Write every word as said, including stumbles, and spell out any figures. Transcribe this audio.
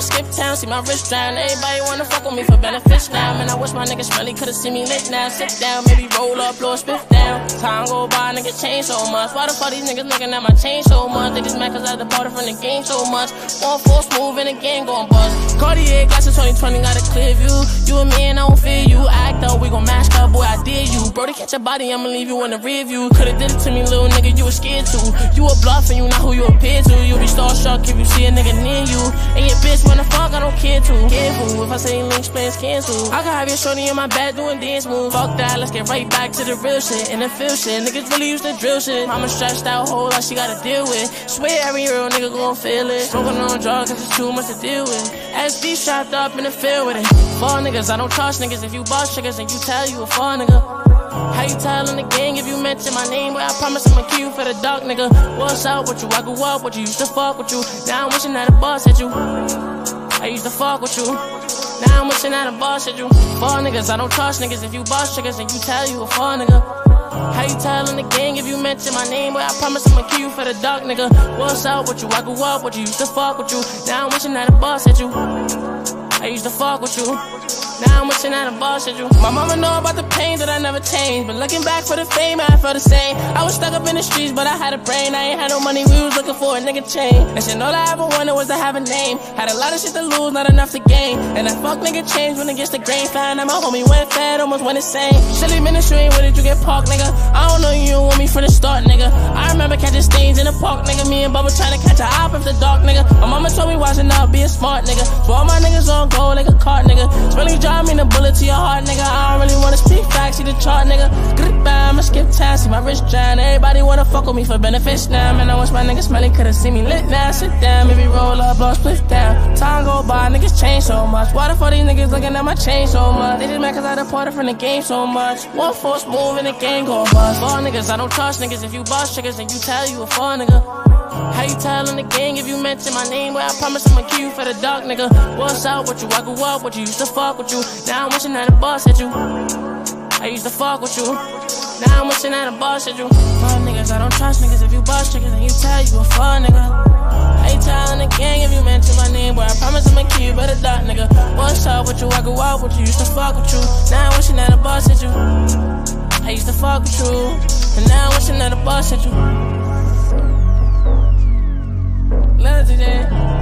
I'ma skip town, see my wrist drown. Everybody wanna fuck with me for benefits now. Man, I wish my nigga Smelly could've seen me lit now. Sit down, maybe roll up, blow a spit down. Time go by, nigga change so much. Why the fuck these niggas looking at my chain so much? They just mad cause I departed from the game so much. One full move in the game gon' bust. Cartier glasses twenty twenty, got a clear view. You and me and I don't fear you. Act up, we gon' mash up, boy, I dare you. Brody, catch your body, I'ma leave you in the rear view. Could've did it to me, little nigga, you was scared too. You a bluff and you not who you appear to. You be starstruck if you see a nigga near you. And your bitch wanna fuck, I don't care too. Careful, if I say links, plans cancel. I can have your shorty in my bed doing dance moves. Fuck that, let's get right back to the real shit. And the feel shit, niggas really used to drill shit. Mama stressed out, whole lot she gotta deal with. Swear every real nigga gon' feel it. Smoking on drugs, cause it's too much to deal with. S D strapped up in the field with it. Fall niggas, I don't trust niggas. If you boss triggers and you tell you a fall nigga. How you telling the gang if you mention my name? Well, I promise I'ma kill you for the dark, nigga. What's up with you? I grew up with you, used to fuck with you. Now I'm wishing that a boss at you. I used to fuck with you. Now I'm wishing that a boss at you. Fall niggas, I don't trust niggas. If you boss triggers and you tell you a fall, nigga. How you telling the gang if you mention my name? Well, I promise I'ma kill you for the dark, nigga. What's up with you? I grew up with you, used to fuck with you. Now I'm wishing that a boss at you. I used to fuck with you. Now I'm wishing that a boss at you. My mama know about the pain that I never changed, but looking back for the fame, I felt the same. I was stuck up in the streets, but I had a brain. I ain't had no money, we was looking for a nigga chain. And shit, all I ever wanted was to have a name. Had a lot of shit to lose, not enough to gain. And that fuck nigga changed when it gets the grain. Found out my homie went fed, almost went insane. Silly ministry, where did you get parked, nigga? I don't know you, you want me from the start, nigga. I remember catching stains in the park, nigga. Me and Bubba trying to catch a op in the dark, nigga. My mama told me watching out, be a smart nigga. So all my niggas on gold like a cart, nigga. Really I mean a bullet to your heart, nigga. I don't really wanna speak facts, see the chart, nigga. Grip by, I'ma skip time, see my wrist drown. Everybody wanna fuck with me for benefits now. Man, I wish my niggas Smelly could've seen me lit now. Sit down, maybe roll up, blow split down. Time go by, niggas change so much. Why the fuck these niggas looking at my chain so much? They just mad cause I departed from the game so much. One force move and the game go bust. Fall niggas, I don't trust niggas. If you boss triggers and you tell you a fall, nigga. How you telling the gang if you mention my name? Well, I promise I'ma kill you for the dark, nigga. What's up with you? I grew up with you, used to fuck with you. Now I'm wishing that a boss at you. I used to fuck with you. Now I'm wishing that a boss at you. My niggas, I don't trust niggas. If you boss triggers and you tell you a fuck, nigga. How you telling the gang if you mention my name? Well, I promise I'ma kill you for the dark, nigga. What's up with you? I grew up with you, used to fuck with you. Now I'm wishing that a boss at you. I used to fuck with you, and now I'm wishing that a boss at you. Let it do that.